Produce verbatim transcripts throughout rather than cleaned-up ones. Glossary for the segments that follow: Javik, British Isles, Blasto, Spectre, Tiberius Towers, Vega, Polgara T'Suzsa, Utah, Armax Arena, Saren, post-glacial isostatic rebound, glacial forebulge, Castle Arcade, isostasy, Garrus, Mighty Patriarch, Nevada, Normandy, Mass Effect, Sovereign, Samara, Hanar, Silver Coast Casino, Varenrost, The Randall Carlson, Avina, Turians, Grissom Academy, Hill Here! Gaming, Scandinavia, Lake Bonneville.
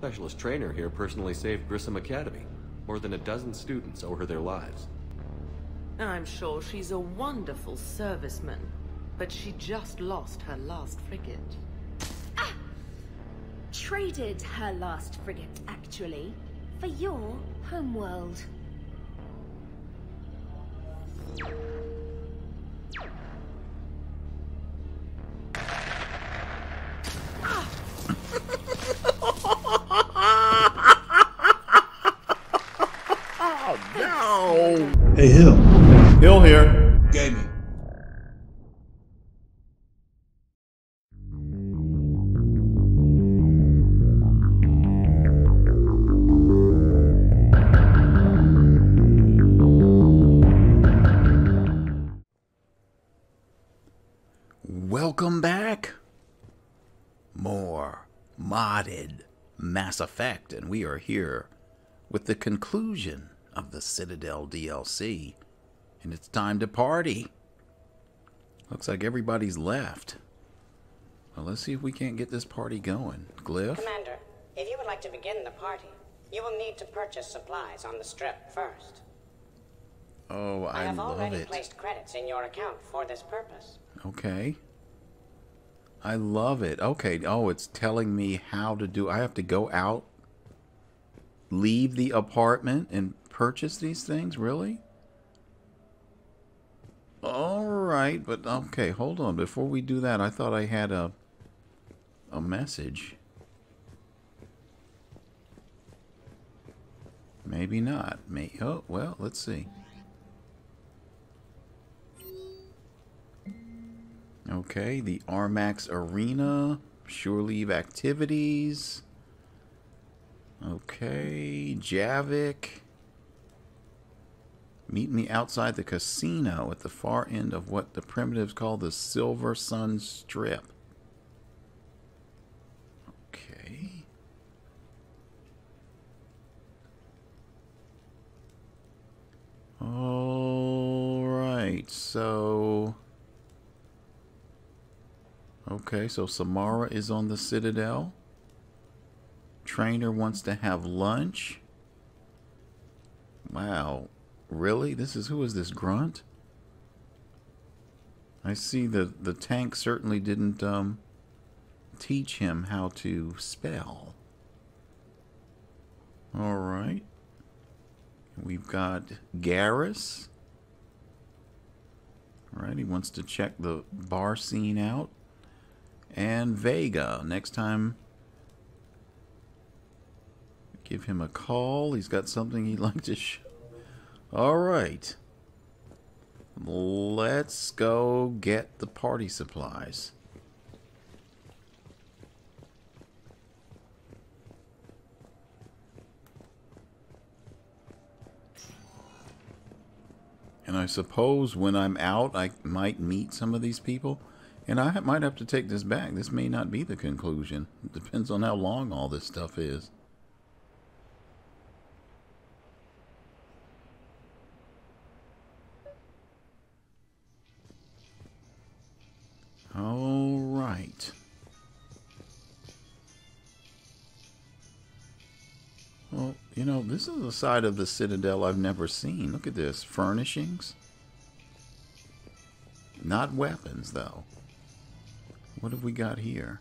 Specialist trainer here personally saved Grissom Academy. More than a dozen students owe her their lives. I'm sure she's a wonderful serviceman, but she just lost her last frigate. Ah! Traded her last frigate, actually, for your homeworld. Hey, Hill. Hill here. Gaming. Welcome back. More modded Mass Effect, and we are here with the conclusion of the Citadel D L C, and it's time to party. Looks like everybody's left. Well, let's see if we can't get this party going. Glyph? Commander, if you would like to begin the party, you will need to purchase supplies on the strip first. Oh, I, I have love already it. placed credits in your account for this purpose. Okay. I love it. Okay. Oh, it's telling me how to do. I have to go out, leave the apartment, and purchase these things? Really? Alright, but okay, hold on. Before we do that, I thought I had a a message. Maybe not. May oh well, let's see. Okay, the Armax Arena, shore leave activities. Okay, Javik. Meet me outside the casino at the far end of what the primitives call the Silver Sun Strip. Okay. All right, so... Okay, so Samara is on the Citadel. Trainer wants to have lunch. Wow. Really? This is who is this Grunt? I see the the tank certainly didn't um teach him how to spell. All right. We've got Garrus. All right, he wants to check the bar scene out. And Vega, next time give him a call. He's got something he'd like to show. Alright, let's go get the party supplies. And I suppose when I'm out, I might meet some of these people. And I might have to take this back. This may not be the conclusion. It depends on how long all this stuff is. All right. Well, you know, this is a side of the Citadel I've never seen. Look at this. Furnishings. Not weapons, though. What have we got here?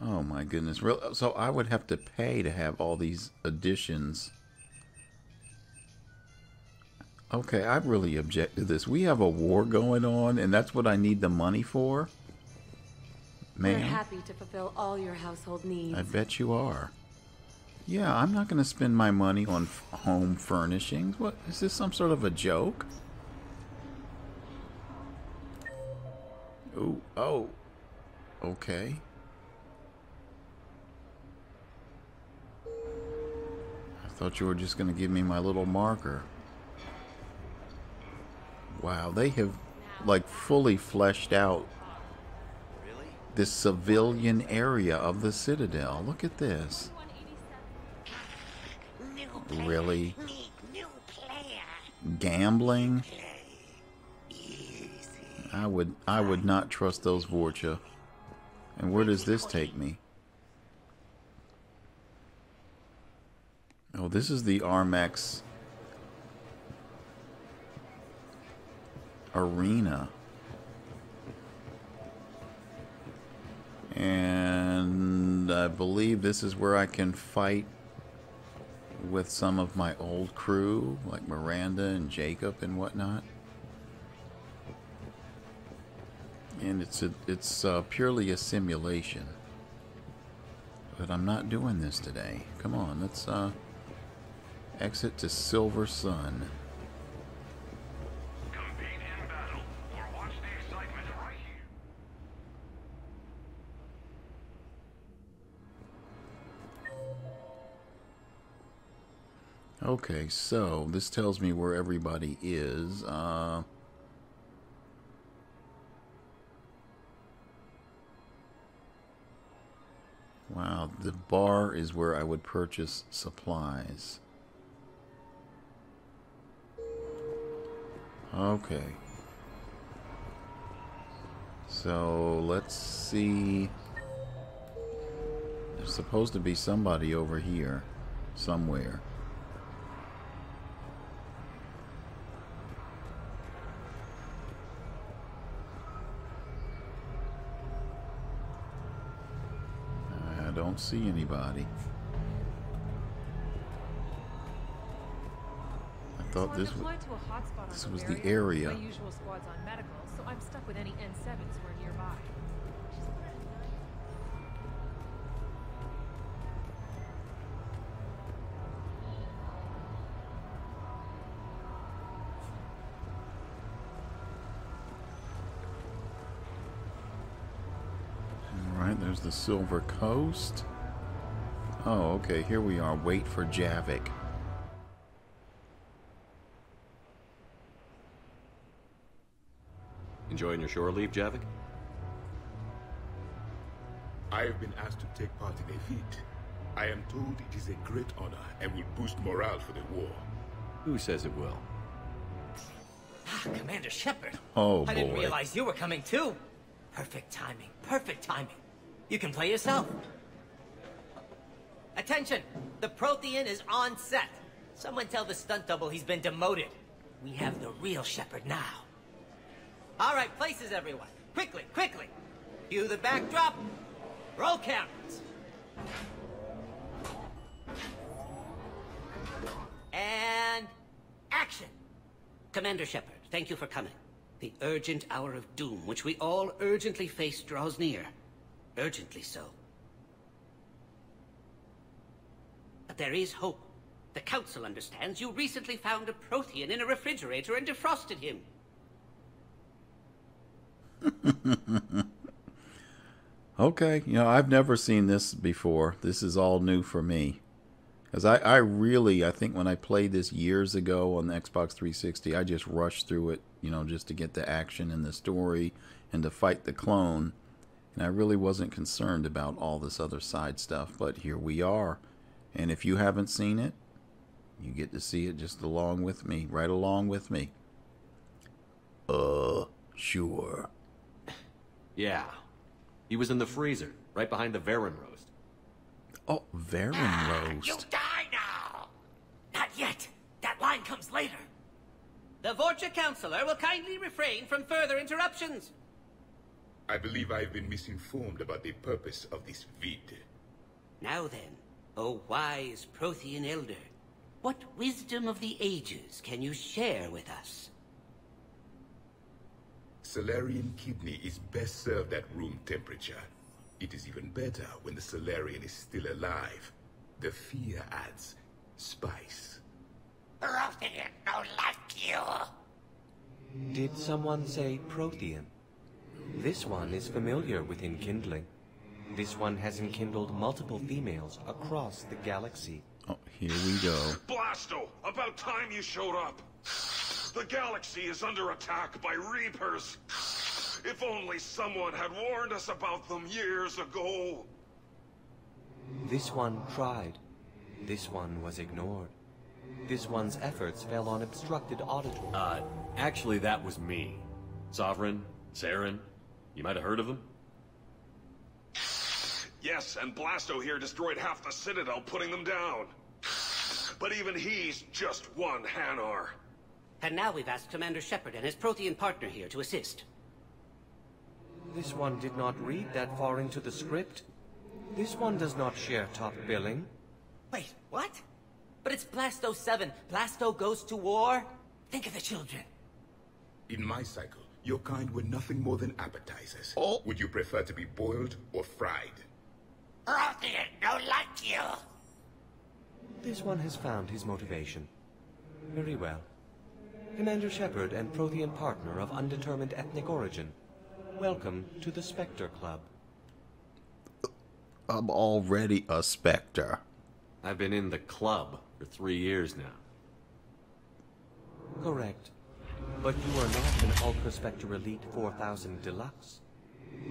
Oh, my goodness. Real, so I would have to pay to have all these additions. Okay, I really object to this. We have a war going on, and that's what I need the money for. Man, we're happy to fulfill all your household needs. I bet you are. Yeah, I'm not going to spend my money on f home furnishings. What is this? Some sort of a joke? Ooh, oh, okay. I thought you were just going to give me my little marker. Wow, they have, like, fully fleshed out this civilian area of the Citadel. Look at this. Really? Gambling? I would, I would not trust those Vorcha. And where does this take me? Oh, this is the Armax Arena. And I believe this is where I can fight with some of my old crew, like Miranda and Jacob and whatnot. And it's a, it's uh, purely a simulation. But I'm not doing this today. Come on, let's uh, exit to Silver Sun. Compete in battle or watch the excitement right here. Okay, so this tells me where everybody is. Uh, Wow, the bar is where I would purchase supplies. Okay. So, let's see. There's supposed to be somebody over here, somewhere. Don't see anybody. I thought this was this was the area. My usual squad's on medical, so I'm stuck with any N sevens who are nearby. There's the Silver Coast. Oh, okay, here we are. Wait for Javik. Enjoying your shore leave, Javik? I have been asked to take part in a feat. I am told it is a great honor and will boost morale for the war. Who says it will? Ah, Commander Shepard. Oh, boy. I didn't realize you were coming too. Perfect timing. Perfect timing. You can play yourself. Attention! The Prothean is on set. Someone tell the stunt double he's been demoted. We have the real Shepard now. All right, places everyone. Quickly, quickly. Cue the backdrop. Roll cameras. And action! Commander Shepard, thank you for coming. The urgent hour of doom, which we all urgently face, draws near. Urgently so. But there is hope. The Council understands you recently found a Prothean in a refrigerator and defrosted him. Okay, you know, I've never seen this before. This is all new for me. Because I, I really, I think when I played this years ago on the Xbox three sixty, I just rushed through it, you know, just to get the action and the story and to fight the clone. And I really wasn't concerned about all this other side stuff, but here we are. And if you haven't seen it, you get to see it just along with me, right along with me. Uh, sure. Yeah. He was in the freezer, right behind the Varenrost. Oh, Varenrost. Ah, you die now! Not yet. That line comes later. The Vorcha Counselor will kindly refrain from further interruptions. I believe I've been misinformed about the purpose of this vid. Now then, O wise Prothean Elder, what wisdom of the ages can you share with us? Solarian kidney is best served at room temperature. It is even better when the Solarian is still alive. The fear adds spice. Prothean no like you! Did someone say Prothean? This one is familiar with enkindling. This one has enkindled multiple females across the galaxy. Oh, here we go. Blasto, about time you showed up. The galaxy is under attack by Reapers. If only someone had warned us about them years ago. This one tried. This one was ignored. This one's efforts fell on obstructed auditors. Uh, actually that was me. Sovereign, Saren. You might have heard of them? Yes, and Blasto here destroyed half the Citadel, putting them down. But even he's just one Hanar. And now we've asked Commander Shepard and his Prothean partner here to assist. This one did not read that far into the script. This one does not share top billing. Wait, what? But it's Blasto seven. Blasto goes to war. Think of the children. In my cycle, your kind were nothing more than appetizers. Or would you prefer to be boiled or fried? Prothean, no like you. This one has found his motivation. Very well. Commander Shepard and Prothean partner of undetermined ethnic origin. Welcome to the Spectre Club. I'm already a Spectre. I've been in the club for three years now. Correct. But you are not an Ultra Spectre Elite four thousand Deluxe.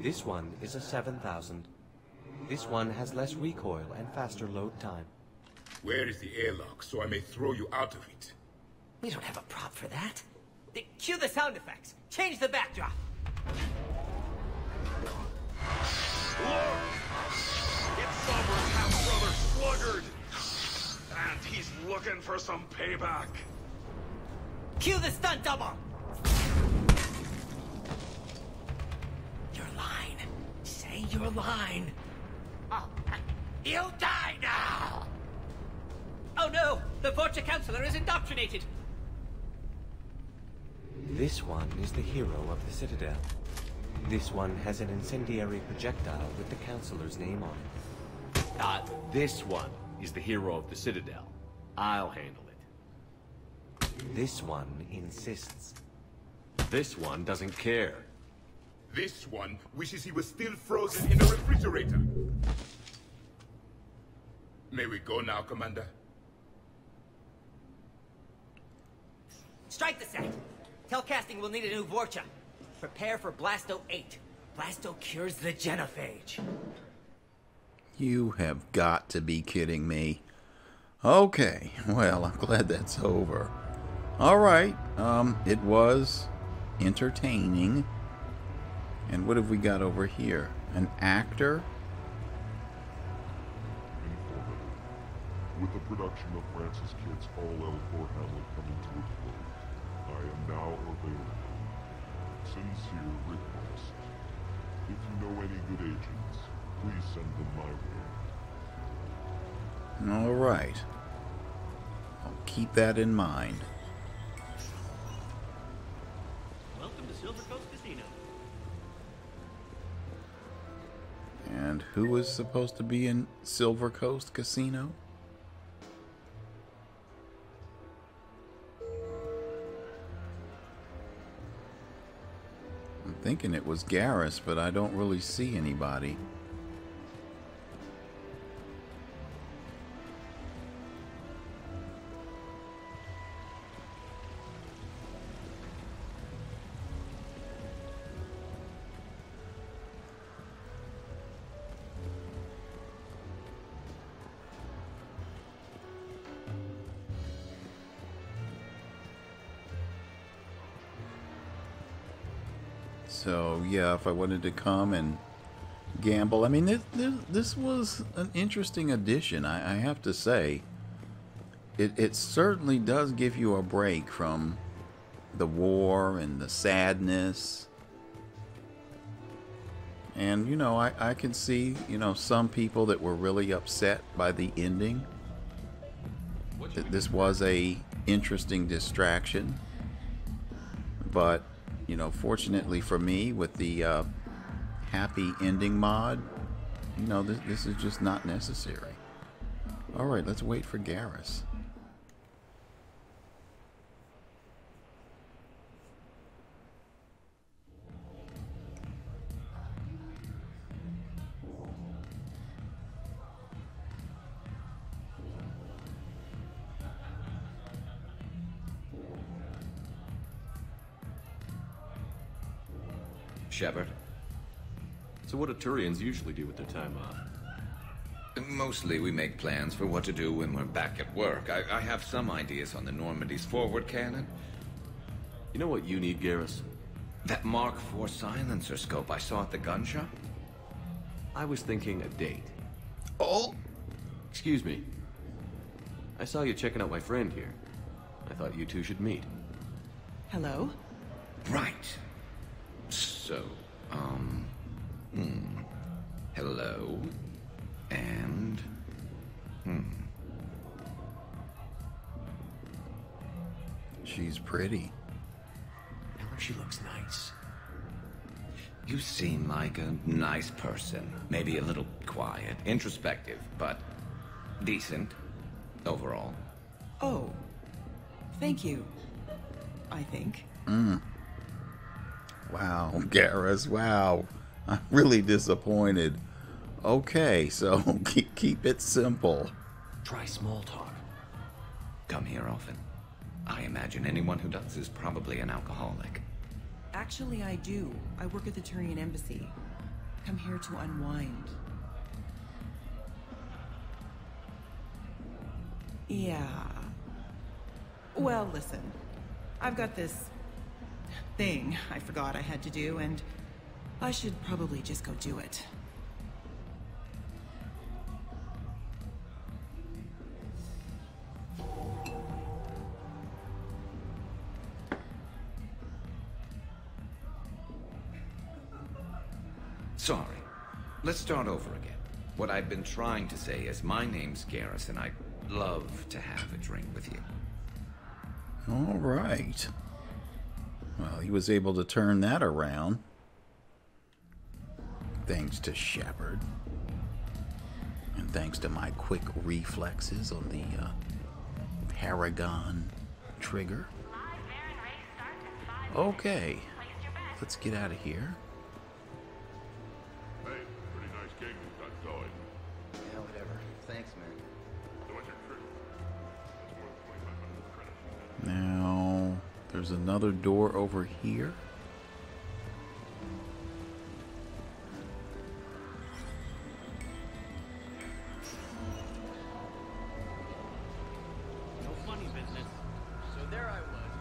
This one is a seven thousand. This one has less recoil and faster load time. Where is the airlock so I may throw you out of it? We don't have a prop for that. They cue the sound effects. Change the backdrop. Look! It's Sovereign's half-brother Sluggard! And he's looking for some payback. Cue the stunt double! Your line. Say your line. Oh, you'll die now! Oh no! The Vorcha Counselor is indoctrinated! This one is the hero of the Citadel. This one has an incendiary projectile with the Counselor's name on it. Ah, this one is the hero of the Citadel. I'll handle it. This one insists. This one doesn't care. This one wishes he was still frozen in a refrigerator. May we go now, Commander? Strike the sack! Telcasting will need a new Vorcha. Prepare for Blasto eight. Blasto cures the Genophage. You have got to be kidding me. Okay, well, I'm glad that's over. Alright, um, it was entertaining. And what have we got over here? An actor? With the production of Francis Kitts, all L four Hamlet coming to a close, I am now available. Sincere request. If you know any good agents, please send them my way. All right. I'll keep that in mind. Welcome to Silver Coast Casino. And who is supposed to be in Silver Coast Casino? Thinking it was Garrus, but I don't really see anybody. So, yeah, if I wanted to come and gamble. I mean, this, this, this was an interesting addition, I, I have to say. It, it certainly does give you a break from the war and the sadness. And, you know, I, I can see, you know, some people that were really upset by the ending. That this was a interesting distraction. But... you know, fortunately for me, with the uh, happy ending mod, you know, this, this is just not necessary. All right, let's wait for Garrus. Shepard. So what do Turians usually do with their time off? Mostly we make plans for what to do when we're back at work. I, I have some ideas on the Normandy's forward cannon. You know what you need, Garrus? That Mark four silencer scope I saw at the gun shop? I was thinking a date. Oh! Excuse me. I saw you checking out my friend here. I thought you two should meet. Hello? Right. So, um... Hmm. Hello. And... Hmm. She's pretty. Now she looks nice. You seem like a nice person. Maybe a little quiet, introspective, but decent overall. Oh, thank you, I think. Mm. Wow, Garrus, wow. I'm really disappointed. Okay, so keep, keep it simple. Try small talk. Come here often. I imagine anyone who does is probably an alcoholic. Actually, I do. I work at the Turian Embassy. Come here to unwind. Yeah. Well, listen. I've got this thing I forgot I had to do, and I should probably just go do it. Sorry. Let's start over again. What I've been trying to say is my name's Garrus, and I'd love to have a drink with you. All right. Well, he was able to turn that around. Thanks to Shepard. And thanks to my quick reflexes on the uh, Paragon trigger. Okay. Let's get out of here. Now, there's another door over here.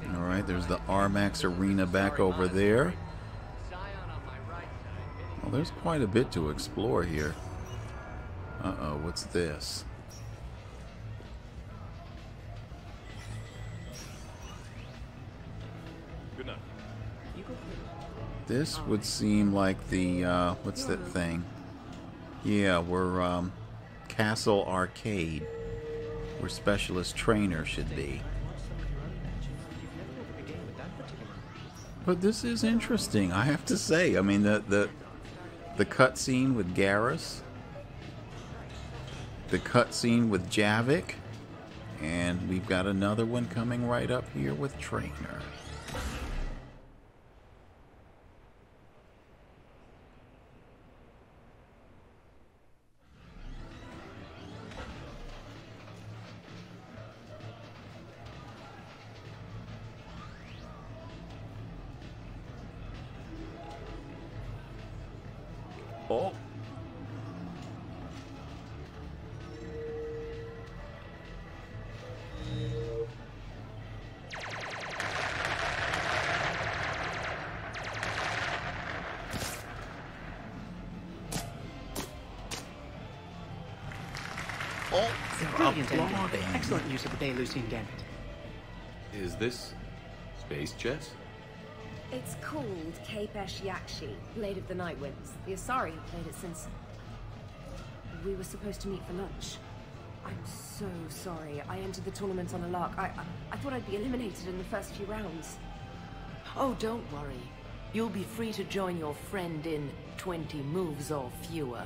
All right, there's the Armax Arena back over there. Well, there's quite a bit to explore here. Uh-oh, what's this? This would seem like the, uh, what's that thing? Yeah, we're, um, Castle Arcade, where specialist trainer should be. But this is interesting, I have to say. I mean, the, the, the cutscene with Garrus, the cutscene with Javik, and we've got another one coming right up here with Trainer. Oh. Oh. Excellent use of the Bayleucine gambit. Is this space chess? It's called Kepesh-Yakshi, Blade of the Night Winds. The Asari have played it since... We were supposed to meet for lunch. I'm so sorry. I entered the tournament on a lark. I, I, I thought I'd be eliminated in the first few rounds. Oh, don't worry. You'll be free to join your friend in twenty moves or fewer.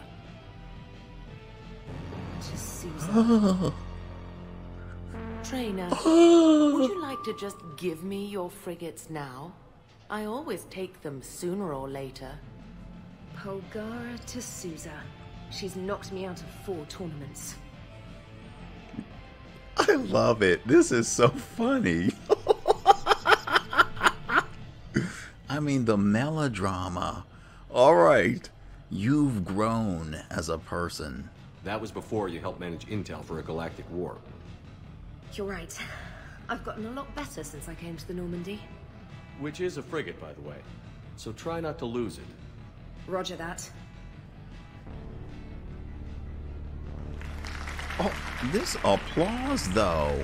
Just Susan. Trainer, would you like to just give me your frigates now? I always take them sooner or later. Polgara T'Suzsa. She's knocked me out of four tournaments. I love it. This is so funny. I mean, the melodrama. All right. You've grown as a person. That was before you helped manage intel for a galactic war. You're right. I've gotten a lot better since I came to the Normandy. Which is a frigate, by the way. So try not to lose it. Roger that. Oh, this applause, though.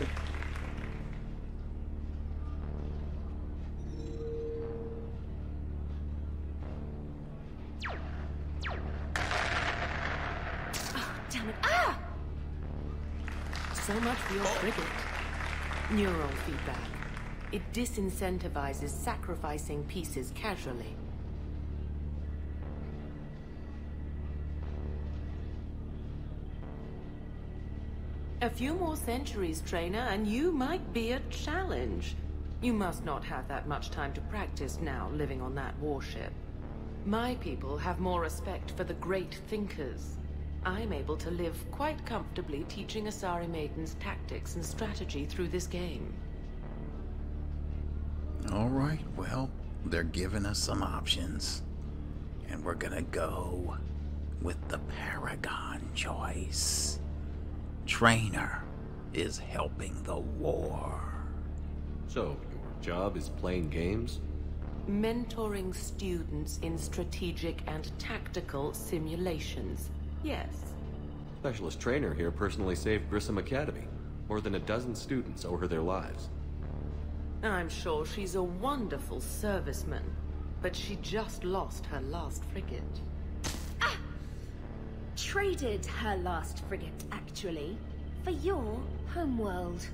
Oh, damn it. Ah! So much for your frigate. Neural feedback. It disincentivizes sacrificing pieces casually. A few more centuries, trainer, and you might be a challenge. You must not have that much time to practice now, living on that warship. My people have more respect for the great thinkers. I'm able to live quite comfortably teaching Asari maidens tactics and strategy through this game. All right, well, they're giving us some options. And we're gonna go with the Paragon choice. Trainer is helping the war. So, your job is playing games? Mentoring students in strategic and tactical simulations, yes. Specialist trainer here personally saved Grissom Academy. More than a dozen students owe her their lives. I'm sure she's a wonderful serviceman, but she just lost her last frigate. Traded her last frigate, actually, for your homeworld.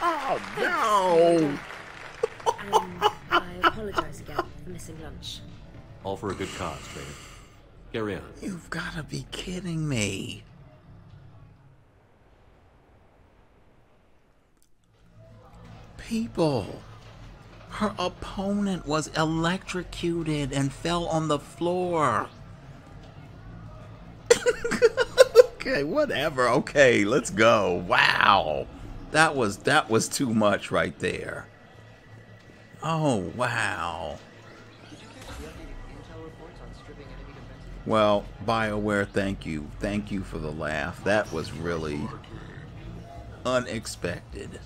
Oh, no! And I apologize again for missing lunch. All for a good cause, trader. Carry on. You've got to be kidding me. People, her opponent was electrocuted and fell on the floor. Okay, whatever. Okay, let's go. Wow. That was that was too much right there. Oh, wow. Well, BioWare, thank you. Thank you for the laugh. That was really unexpected.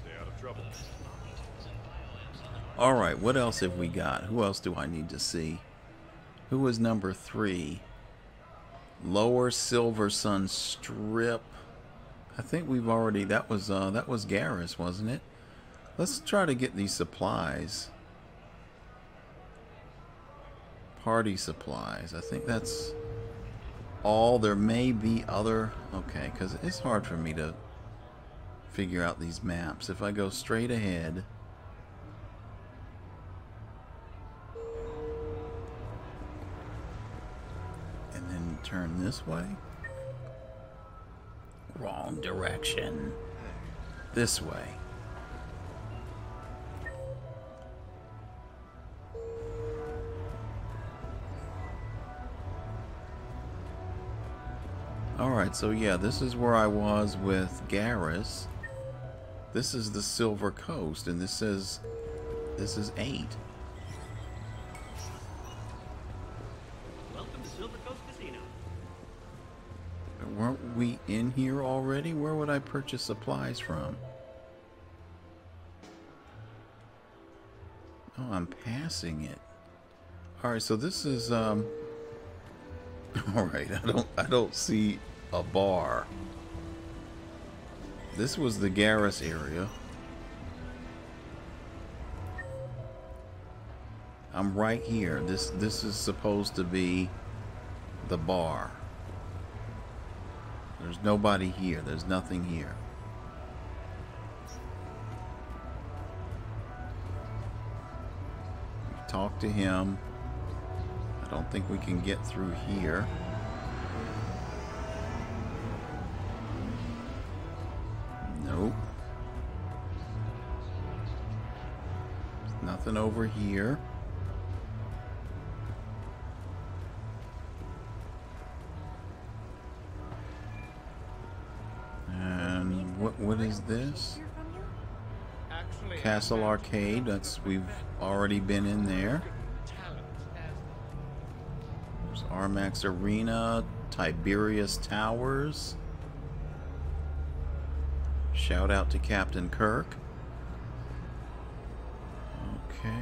All right, what else have we got? Who else do I need to see? Who is number three? Lower Silver Sun Strip. I think we've already, that was uh, that was Garrus, wasn't it? Let's try to get these supplies. Party supplies. I think that's all. There may be other, okay, because it's hard for me to figure out these maps. If I go straight ahead, and then turn this way, wrong direction, this way. Alright, so yeah, this is where I was with Garrus. This is the Silver Coast, and this is this is eight. Welcome to Silver Coast Casino. Weren't we in here already? Where would I purchase supplies from? Oh, I'm passing it. Alright, so this is um Alright, I don't I don't see a bar. This was the Garrus area. I'm right here. This this is supposed to be the bar. There's nobody here. There's nothing here. Talk to him. I don't think we can get through here. Nope. There's nothing over here. And what what is this? Castle Arcade. That's we've already been in there. There's Armax Arena, Tiberius Towers. Shout out to Captain Kirk. Okay.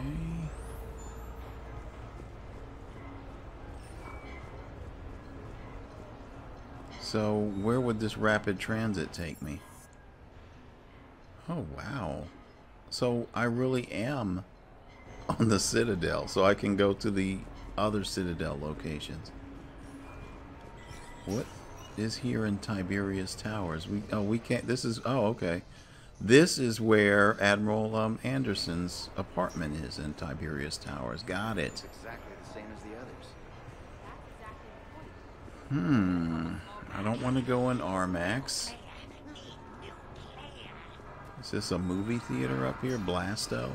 So where would this rapid transit take me? Oh, wow. So I really am on the Citadel, so I can go to the other Citadel locations. What is here in Tiberius Towers? We oh we can't. This is oh okay. This is where Admiral um, Anderson's apartment is in Tiberius Towers. Got it. It's exactly the same as the others. Hmm. I don't want to go in Armax. Is this a movie theater up here, Blasto?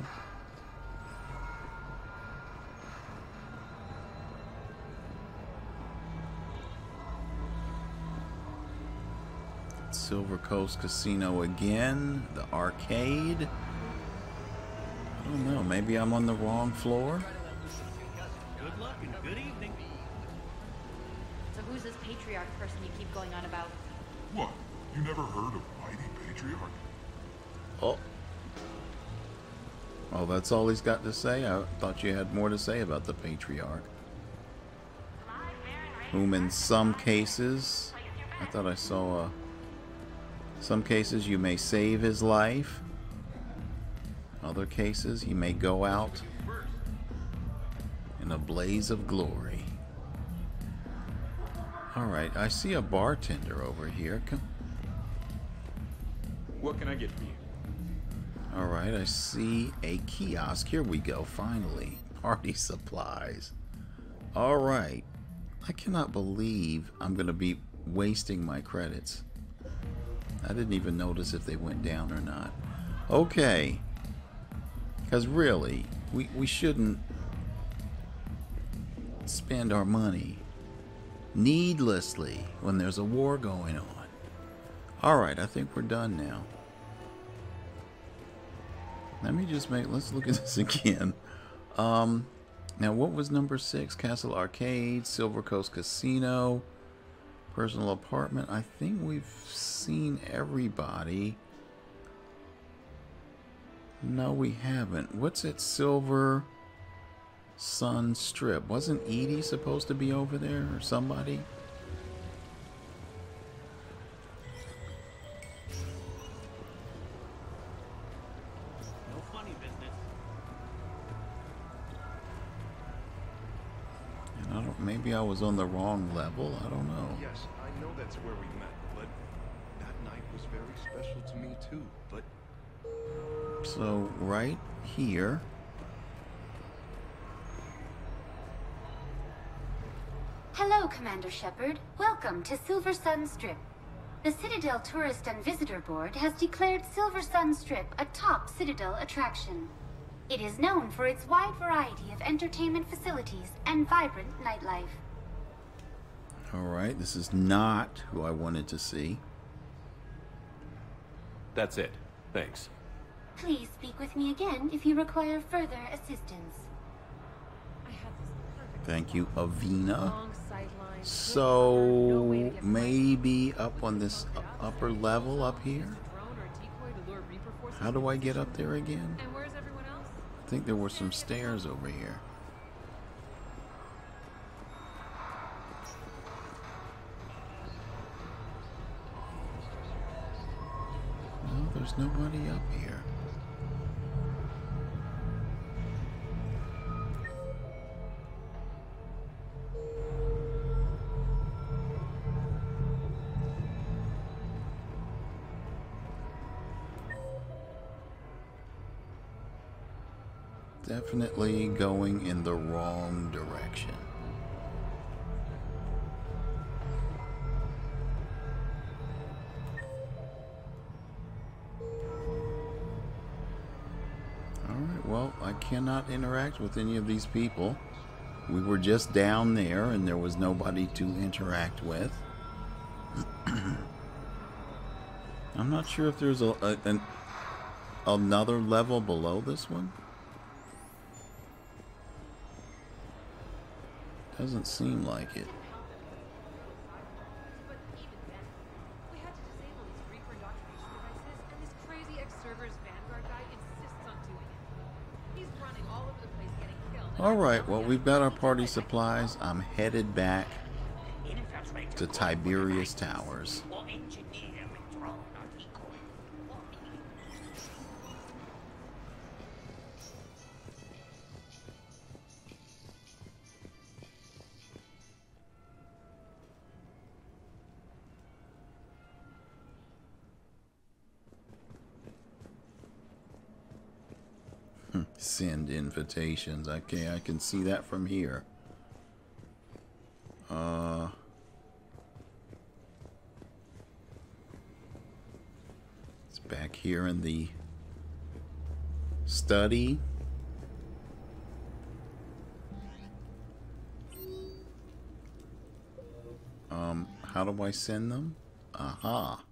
Silver Coast Casino again, the arcade. I don't know, maybe I'm on the wrong floor. Good luck and good evening. So who's this patriarch person you keep going on about? What? You never heard of Mighty Patriarch? Oh. Oh, that's all he's got to say? I thought you had more to say about the patriarch. Whom in some cases, I thought I saw a... Some cases you may save his life. Other cases he may go out in a blaze of glory. Alright, I see a bartender over here. Come. What can I get for you? Alright, I see a kiosk. Here we go, finally. Party supplies. Alright. I cannot believe I'm going to be wasting my credits. I didn't even notice if they went down or not. Okay. Because really, we, we shouldn't spend our money needlessly when there's a war going on. Alright, I think we're done now. Let me just make, let's look at this again. Um, now what was number six? Castle Arcade, Silver Coast Casino, personal apartment. I think we've seen everybody. No, we haven't. What's at Silver Sun Strip? Wasn't Edie supposed to be over there or somebody? No funny business. And I don't. Maybe I was on the wrong level. I don't know. Yes, I know that's where we met, but that night was very special to me too, but... So, right here... Hello, Commander Shepard. Welcome to Silver Sun Strip. The Citadel Tourist and Visitor Board has declared Silver Sun Strip a top Citadel attraction. It is known for its wide variety of entertainment facilities and vibrant nightlife. Alright, this is not who I wanted to see. That's it. Thanks. Please speak with me again if you require further assistance. I have this perfect Thank you, Avina. So, maybe up on this upper level up here? How do I get up there again? And where's everyone else? I think there were some stairs over here. There's nobody up here. Definitely going in the wrong direction. Cannot interact with any of these people. We were just down there and there was nobody to interact with. I'm not sure if there's a, a an, another level below this one. Doesn't seem like it. Alright, well, we've got our party supplies. I'm headed back to Tiberius Towers. Send invitations. Okay, I can see that from here. Uh, it's back here in the study. Um, how do I send them? Aha.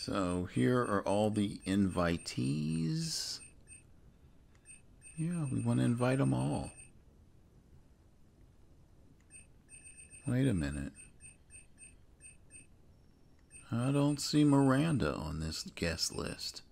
So here are all the invitees. Yeah, we want to invite them all. Wait a minute. I don't see Miranda on this guest list.